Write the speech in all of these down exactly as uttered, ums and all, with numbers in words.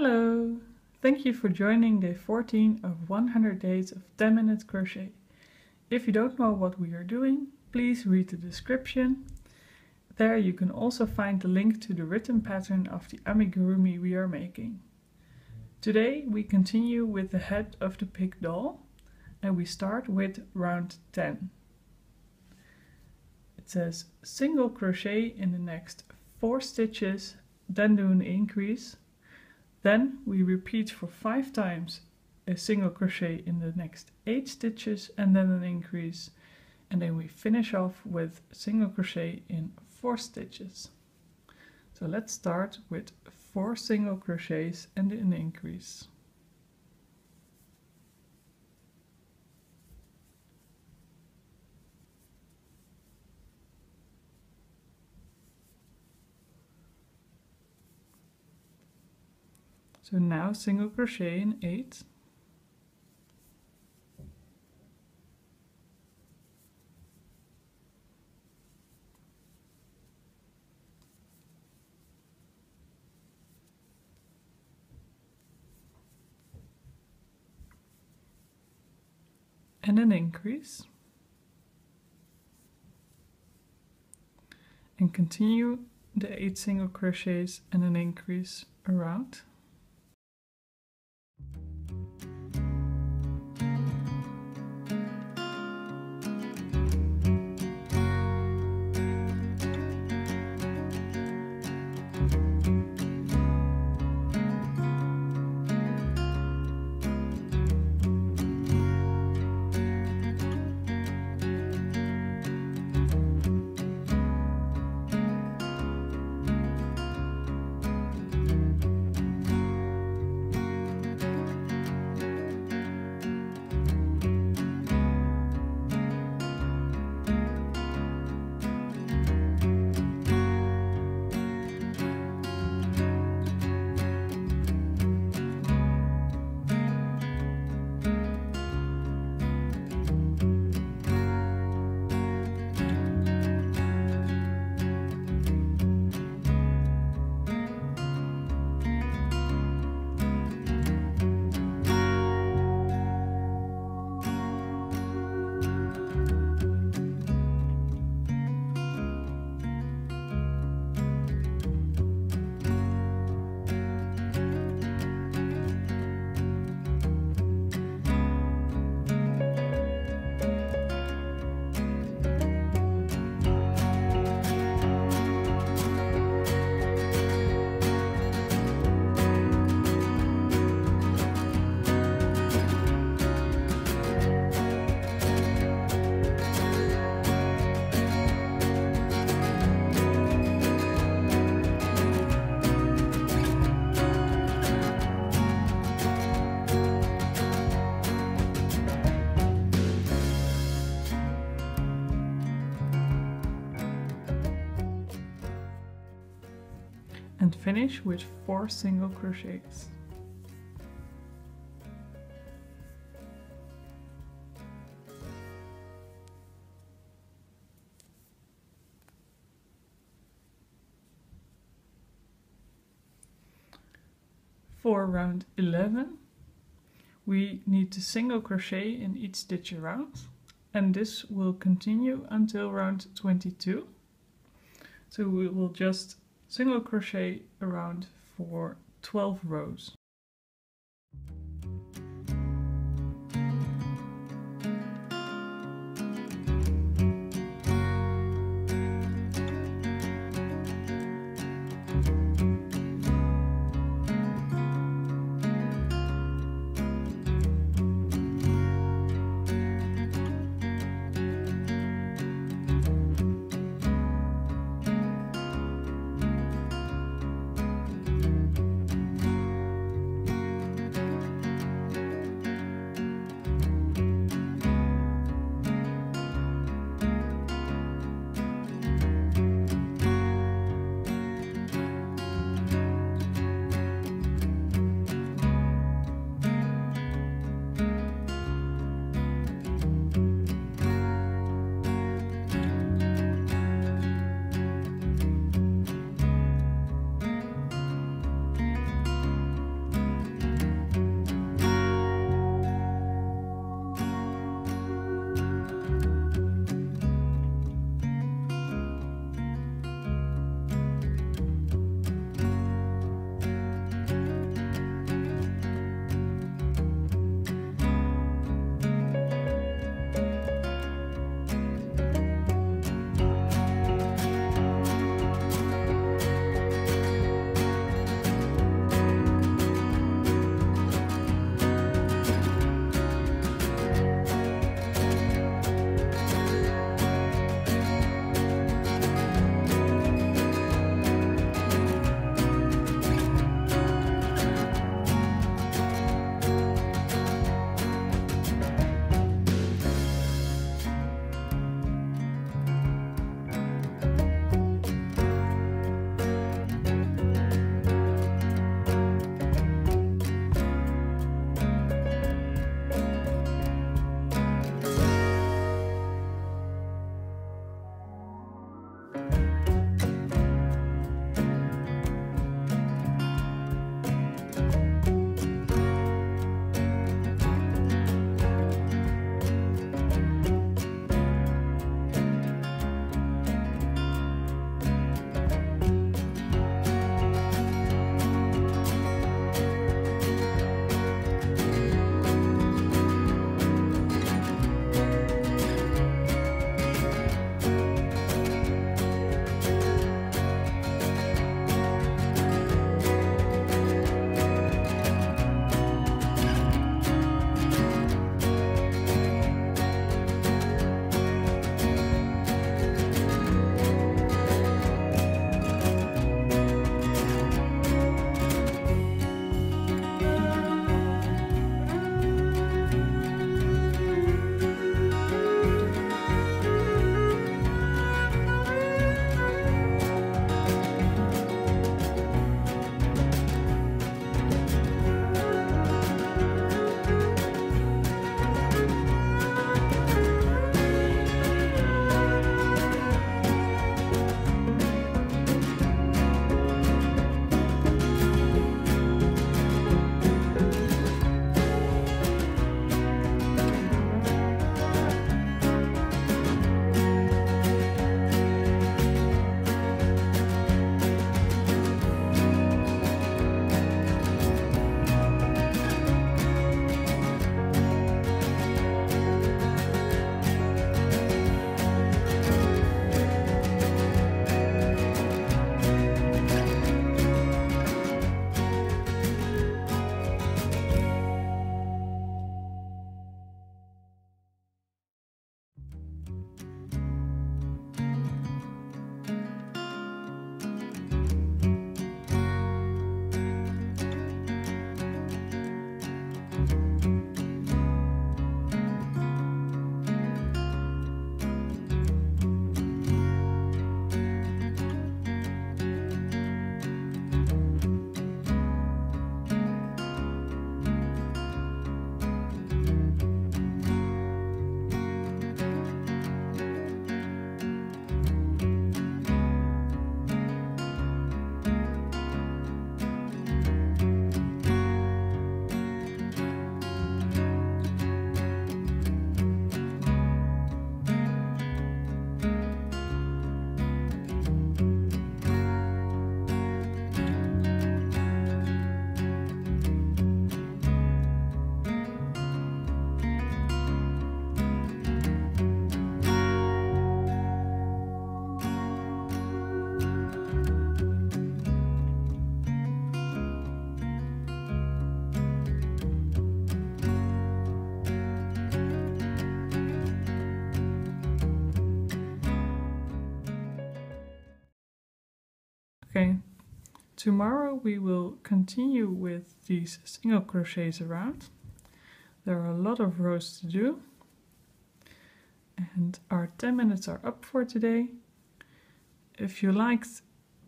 Hello! Thank you for joining day fourteen of one hundred days of ten minute crochet. If you don't know what we are doing, please read the description. There you can also find the link to the written pattern of the amigurumi we are making. Today we continue with the head of the pig doll and we start with round ten. It says single crochet in the next four stitches, then do an increase. Then we repeat for five times a single crochet in the next eight stitches and then an increase, and then we finish off with single crochet in four stitches. So let's start with four single crochets and an increase. So now single crochet in eight, and an increase, and continue the eight single crochets and an increase around. And finish with four single crochets. For round eleven, we need to single crochet in each stitch around, and this will continue until round twenty-two. So we will just single crochet around for twelve rows. Okay, tomorrow we will continue with these single crochets around. There are a lot of rows to do. And our ten minutes are up for today. If you liked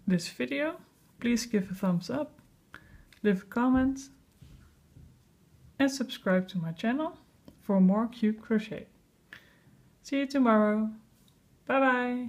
this video, please give a thumbs up, leave a comment, and subscribe to my channel for more cute crochet. See you tomorrow. Bye bye!